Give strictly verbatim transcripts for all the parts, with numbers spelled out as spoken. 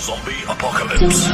Zombie apocalypse.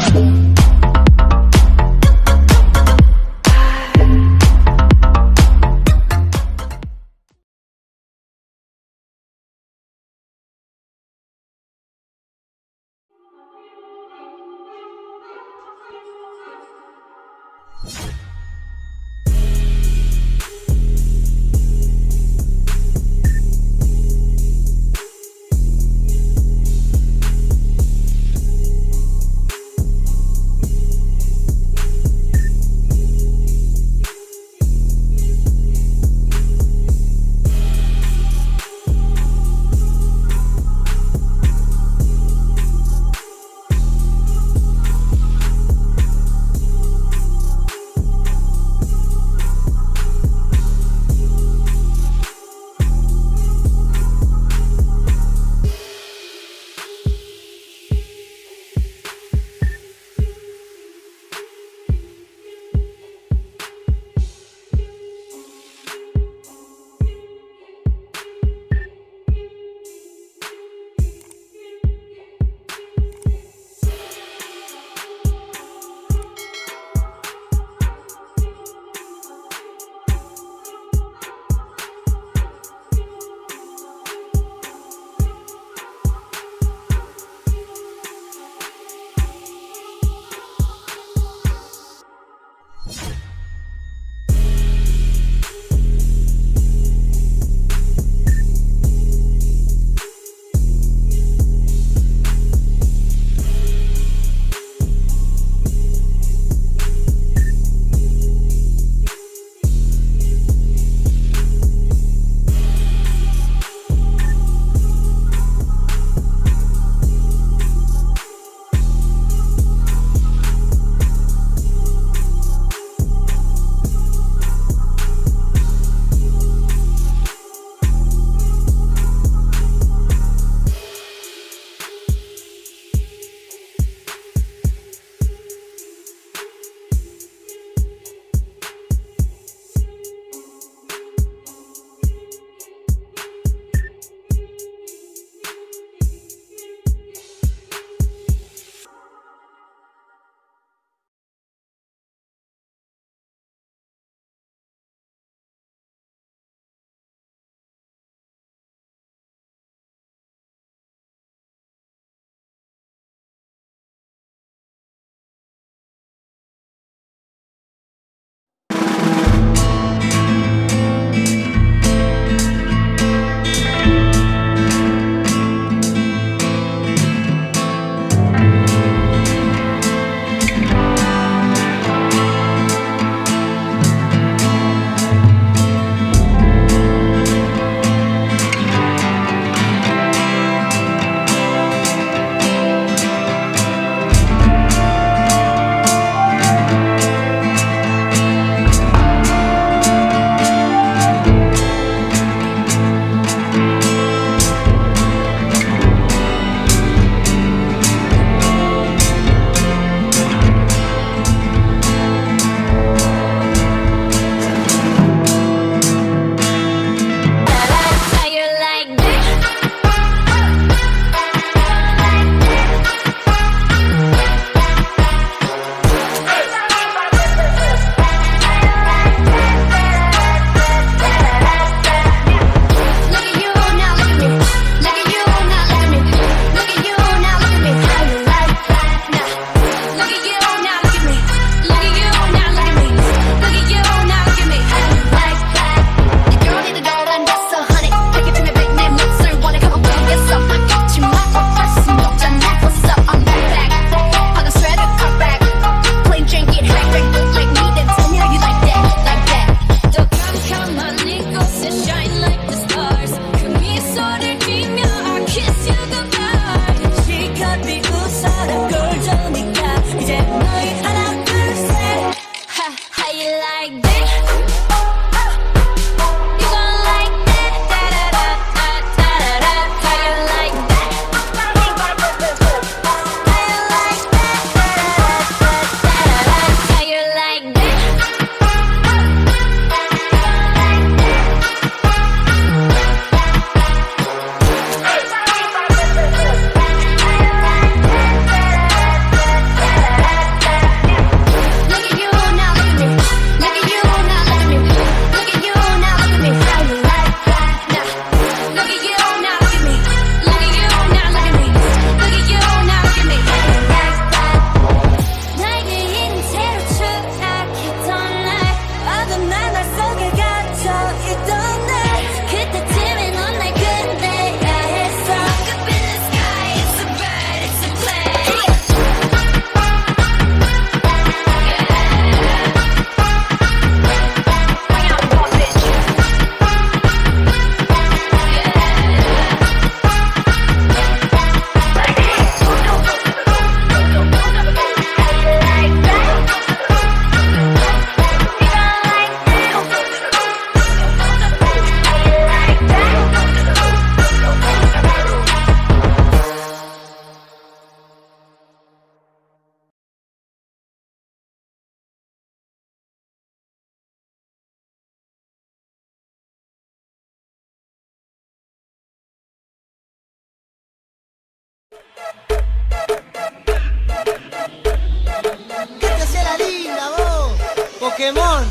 Pokémon.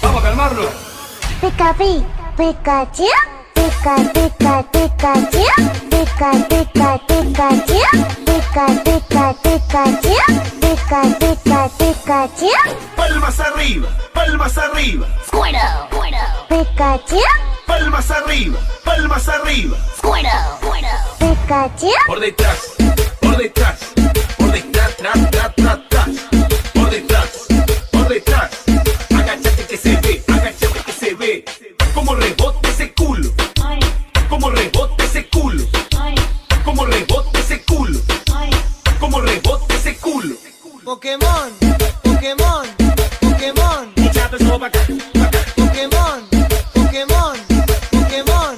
Vamos a calmarlo. Pikachu, Pikachu, Pikachu, Pikachu, Pikachu, Pikachu, Pikachu, Pikachu. Palmas arriba, palmas arriba. Squirtle, Pikachu. Palmas arriba, palmas arriba. Squirtle, Pikachu. Por detrás, por detrás, por detrás, tras, tras, tras, tras. Por detrás, por detrás. Agáchate que se ve, agáchate que se ve. Como rebote ese culo. Como rebote ese culo. Como rebote ese culo. Como rebote ese culo. Pokémon, Pokémon, Pokémon. Pokémon, Pokémon, Pokémon.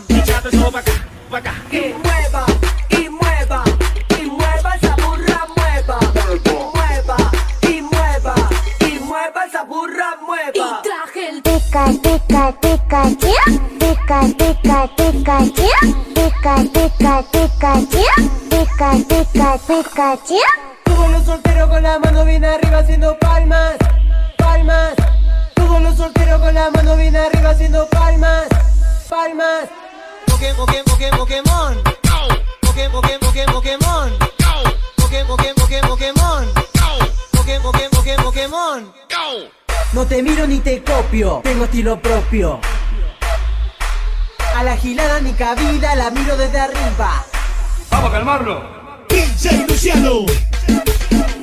Echate eso pa' acá, pa' acá. Que mueva. Pika pika pika pika pika pika pika pika pika pika pika pika pika. Todos los solteros con la mano bien arriba haciendo palmas, palmas. Todos los solteros con la mano bien arriba haciendo palmas, palmas. Pokémon, Pokémon, Pokémon, Pokémon, Pokémon, Pokémon, Pokémon, Pokémon, Pokémon, Pokémon. No te miro ni te copio, tengo estilo propio. A la gilada ni cabida, la miro desde arriba. Vamos a calmarlo. D J Luciano,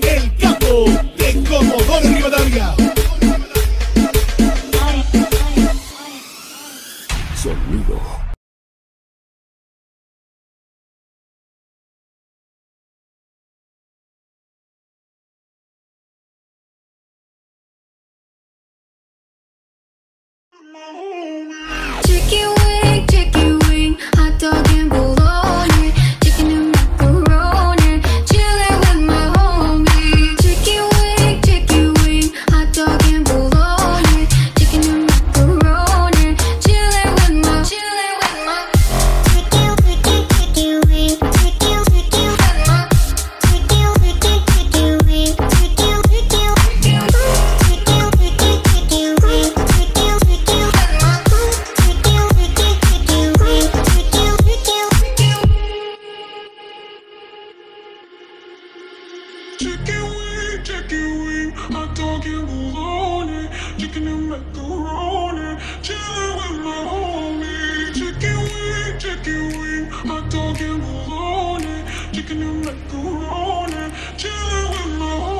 el capo de Comodoro Rivadavia. Sonido. Chicken wing, chicken wing, hot dog and bologna, chicken and macaroni, chilling with my homie. Chicken wing, chicken wing, hot dog and bologna, chicken and macaroni, chilling with my, chilling with my. Chicken, chicken, chicken wing, chicken, chicken with my. Chicken, chicken, chicken wing, chicken, chicken, chicken. Chicken, chicken, chicken wing. Chicken wing, chicken wing, hot dog and bologna, chicken and macaroni, chilling with my homie. Chicken wing, chicken wing, hot dog and bologna, chicken and macaroni, chilling with my homie.